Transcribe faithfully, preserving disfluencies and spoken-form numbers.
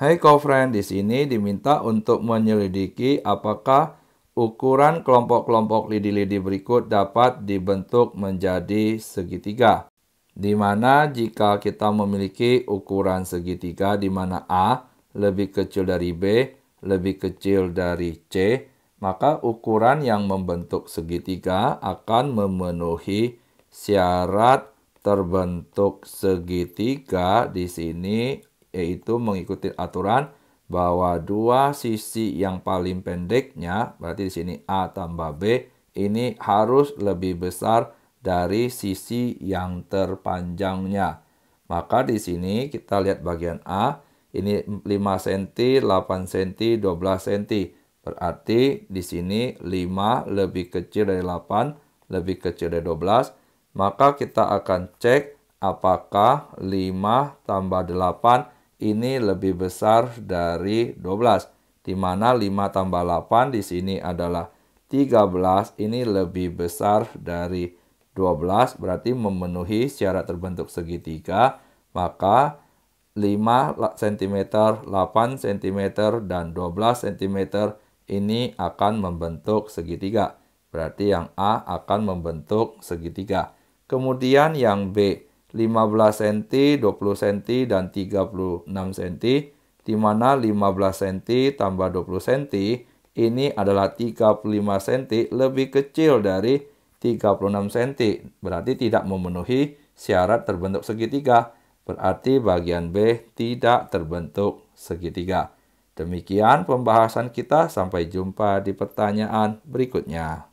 Hai co-friend, di sini diminta untuk menyelidiki apakah ukuran kelompok-kelompok lidi-lidi berikut dapat dibentuk menjadi segitiga. Di mana jika kita memiliki ukuran segitiga di mana A lebih kecil dari B, lebih kecil dari C, maka ukuran yang membentuk segitiga akan memenuhi syarat terbentuk segitiga di sini, yaitu mengikuti aturan bahwa dua sisi yang paling pendeknya, berarti di sini A tambah B, ini harus lebih besar dari sisi yang terpanjangnya. Maka di sini kita lihat bagian A, ini lima sentimeter, delapan sentimeter, dua belas sentimeter. Berarti di sini lima lebih kecil dari delapan, lebih kecil dari dua belas. Maka kita akan cek apakah lima tambah delapan ini lebih besar dari dua belas, di mana lima tambah delapan di sini adalah tiga belas, ini lebih besar dari dua belas, berarti memenuhi syarat terbentuk segitiga. Maka lima sentimeter, delapan sentimeter, dan dua belas sentimeter ini akan membentuk segitiga. Berarti yang A akan membentuk segitiga. Kemudian yang B, lima belas sentimeter, dua puluh sentimeter, dan tiga puluh enam sentimeter, di mana lima belas sentimeter tambah dua puluh sentimeter ini adalah tiga puluh lima sentimeter, lebih kecil dari tiga puluh enam sentimeter, berarti tidak memenuhi syarat terbentuk segitiga. Berarti bagian B tidak terbentuk segitiga. Demikian pembahasan kita, sampai jumpa di pertanyaan berikutnya.